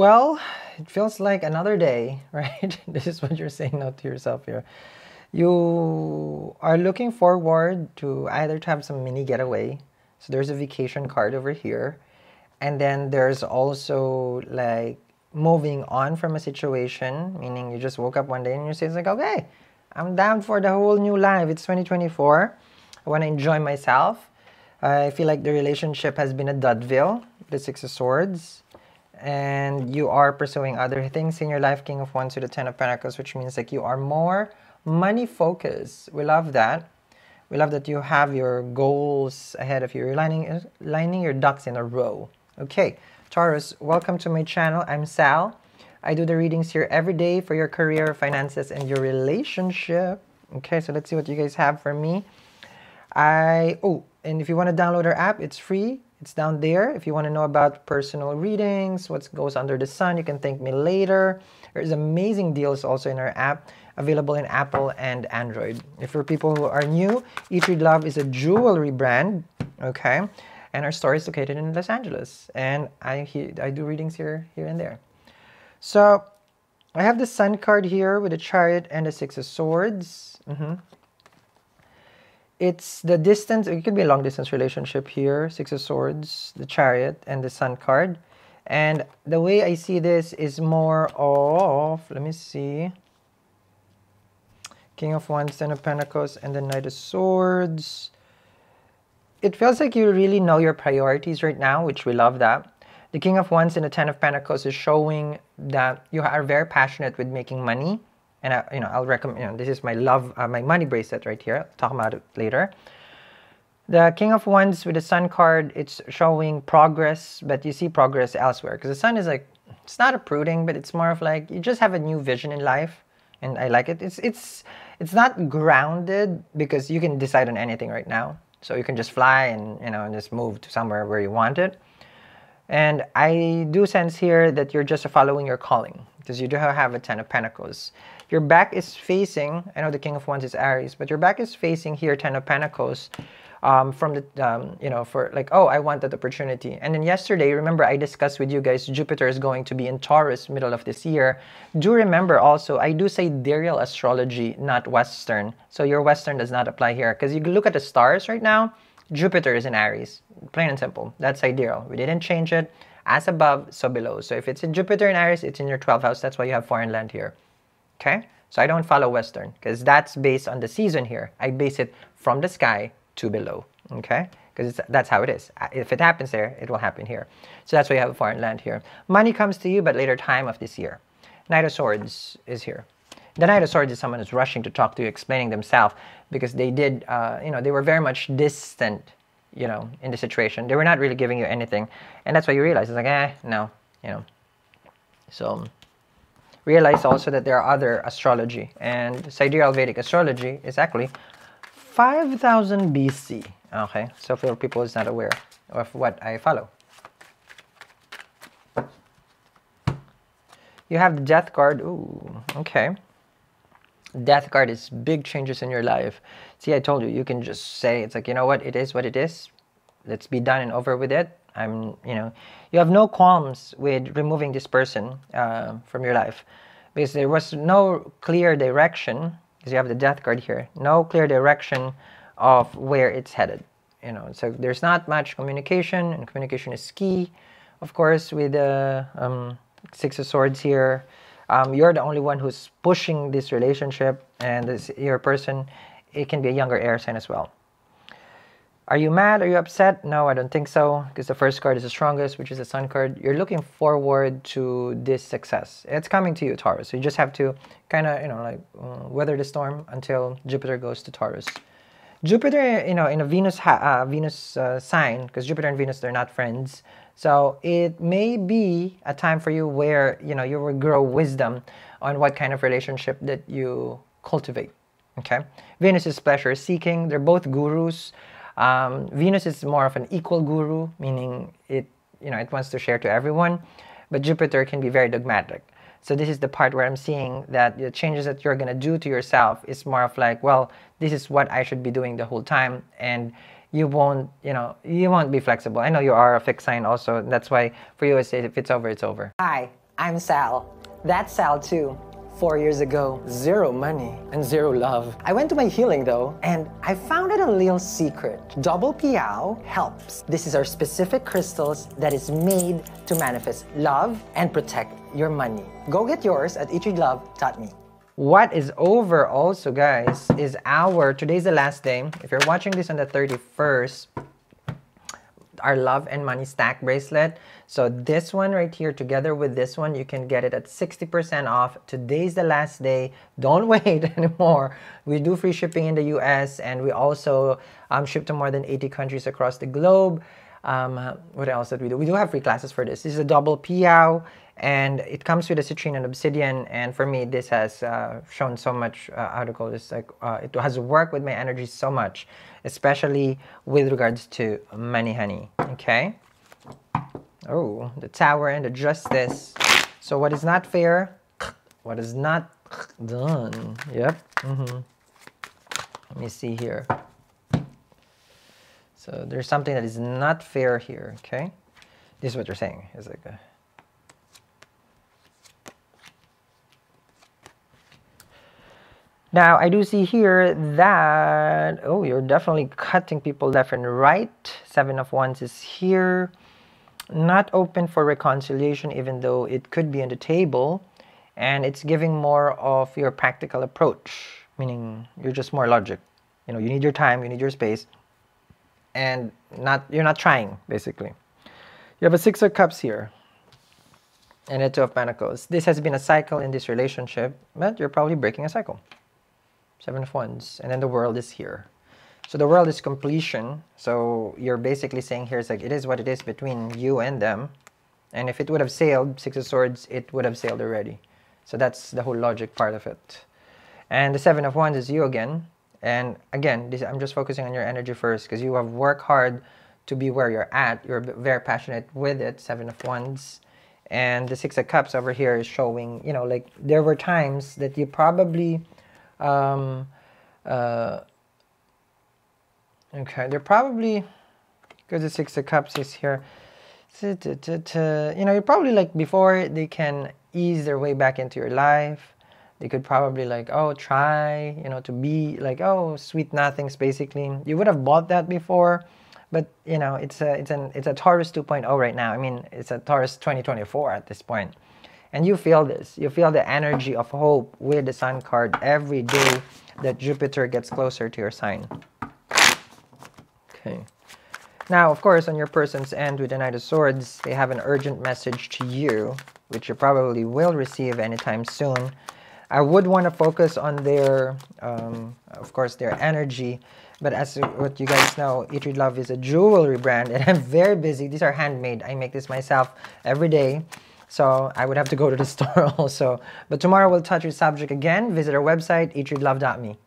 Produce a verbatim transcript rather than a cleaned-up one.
Well, it feels like another day, right? This is what you're saying now to yourself here. You are looking forward to either to have some mini getaway. So there's a vacation card over here. And then there's also like moving on from a situation, meaning you just woke up one day and you say, it's like, okay, I'm down for the whole new life. It's twenty twenty-four. I want to enjoy myself. I feel like the relationship has been a dudville, the Six of Swords. And you are pursuing other things in your life, King of Wands to the Ten of Pentacles, which means like you are more money focused. We love that. We love that you have your goals ahead of you. You're lining, lining your ducks in a row. Okay, Taurus, welcome to my channel. I'm Sal. I do the readings here every day for your career, finances, and your relationship. Okay, so let's see what you guys have for me. I, oh, and if you want to download our app, it's free. It's down there. If you want to know about personal readings, what goes under the sun, you can thank me later. There's amazing deals also in our app, available in Apple and Android. If you're people who are new, Eat, Read, Love is a jewelry brand, okay? And our store is located in Los Angeles. And I, he, I do readings here, here and there. So I have the Sun card here with the Chariot and the Six of Swords. Mm-hmm. It's the distance, it could be a long distance relationship here, Six of Swords, the Chariot, and the Sun card. And the way I see this is more of, let me see, King of Wands, Ten of Pentacles, and the Knight of Swords. It feels like you really know your priorities right now, which we love that. The King of Wands and the Ten of Pentacles is showing that you are very passionate with making money. And I, you know, I'll recommend, you know, this is my love, uh, my money bracelet right here. I'll talk about it later. The King of Wands with the Sun card, it's showing progress, but you see progress elsewhere. Because the Sun is like, it's not a pruning, but it's more of like, you just have a new vision in life. And I like it. It's, it's, it's not grounded because you can decide on anything right now. So you can just fly and, you know, and just move to somewhere where you want it. And I do sense here that you're just following your calling. Because you do have a Ten of Pentacles. Your back is facing, I know the King of Wands is Aries, but your back is facing here, Ten of Pentacles, um, from the, um, you know, for like, oh, I want that opportunity. And then yesterday, remember I discussed with you guys, Jupiter is going to be in Taurus middle of this year. Do remember also, I do say sidereal astrology, not Western. So your Western does not apply here. Because you look at the stars right now, Jupiter is in Aries, plain and simple. That's sidereal. We didn't change it. As above, so below. So if it's in Jupiter in Aries, it's in your twelfth house. That's why you have foreign land here. Okay? So I don't follow Western because that's based on the season here. I base it from the sky to below. Okay? Because that's how it is. If it happens there, it will happen here. So that's why you have a foreign land here. Money comes to you, but later time of this year. Knight of Swords is here. The Knight of Swords is someone who's rushing to talk to you, explaining themselves because they did, uh, you know, they were very much distant, you know, in the situation. They were not really giving you anything. And that's why you realize, it's like, eh, no, you know. So, realize also that there are other astrology. And sidereal Vedic astrology is actually five thousand B C. Okay, so for people who's not aware of what I follow. You have the Death card. Ooh, okay. Death card is big changes in your life. See, I told you, you can just say, it's like, you know what, it is what it is. Let's be done and over with it. I'm, you know, you have no qualms with removing this person uh, from your life. Because there was no clear direction, because you have the Death card here, no clear direction of where it's headed. You know, so there's not much communication, and communication is key. Of course, with the uh, um, Six of Swords here, Um, you're the only one who's pushing this relationship, and this, your person, it can be a younger air sign as well. Are you mad? Are you upset? No, I don't think so, because the first card is the strongest, which is the Sun card. You're looking forward to this success. It's coming to you, Taurus. So you just have to kind of, you know, like uh, weather the storm until Jupiter goes to Taurus. Jupiter, you know, in a Venus ha uh, Venus uh, sign, because Jupiter and Venus, they're not friends. So it may be a time for you where, you know, you will grow wisdom on what kind of relationship that you cultivate, okay? Venus is pleasure-seeking. They're both gurus. Um, Venus is more of an equal guru, meaning it, you know, it wants to share to everyone. But Jupiter can be very dogmatic. So this is the part where I'm seeing that the changes that you're going to do to yourself is more of like, well, this is what I should be doing the whole time. And you won't, you know, you won't be flexible. I know you are a fixed sign also. That's why for you, if it's over, it's over. Hi, I'm Sal. That's Sal too. Four years ago, zero money and zero love. I went to my healing though, and I found out a little secret. Double Piao helps. This is our specific crystals that is made to manifest love and protect your money. Go get yours at eat read love dot me. What is over also, guys, is our, today's the last day. If you're watching this on the thirty-first, our Love and Money Stack Bracelet. So this one right here, together with this one, you can get it at sixty percent off. Today's the last day. Don't wait anymore. We do free shipping in the U S, and we also um, ship to more than eighty countries across the globe. Um, what else did we do? We do have free classes for this. This is a double Piao, and it comes with a citrine and obsidian. And for me, this has uh, shown so much, uh, how to call this, like, uh, it has worked with my energy so much, especially with regards to money, honey. Okay. Oh, the Tower and the Justice. So what is not fair? What is not done? Yep. Mm-hmm. Let me see here. So there's something that is not fair here, okay? This is what you're saying. It's like a... Now, I do see here that, oh, you're definitely cutting people left and right. Seven of Wands is here. Not open for reconciliation, even though it could be on the table. And it's giving more of your practical approach, meaning you're just more logic. You know, you need your time, you need your space. And not you're not trying, basically. You have a Six of Cups here and a Two of Pentacles. This has been a cycle in this relationship, but you're probably breaking a cycle. Seven of Wands, and then the World is here. So the World is completion. So you're basically saying here, it's like it is what it is between you and them. And if it would have sailed, Six of Swords, it would have sailed already. So that's the whole logic part of it. And the Seven of Wands is you again. And again, this, I'm just focusing on your energy first, because you have worked hard to be where you're at. You're very passionate with it, Seven of Wands. And the Six of Cups over here is showing, you know, like there were times that you probably, um, uh, okay, they're probably, because the Six of Cups is here, you know, you're probably like before they can ease their way back into your life. They could probably like, oh, try, you know, to be like, oh, sweet nothings, basically. You would have bought that before, but, you know, it's a, it's an, it's a Taurus two point oh right now. I mean, it's a Taurus twenty twenty-four at this point. And you feel this. You feel the energy of hope with the Sun card every day that Jupiter gets closer to your sign. Okay. Now, of course, on your person's end with the Knight of Swords, they have an urgent message to you, which you probably will receive anytime soon. I would want to focus on their, um, of course, their energy. But as what you guys know, Eat Read Love is a jewelry brand, and I'm very busy. These are handmade. I make this myself every day. So I would have to go to the store also. But tomorrow we'll touch your subject again. Visit our website, eat read love dot me.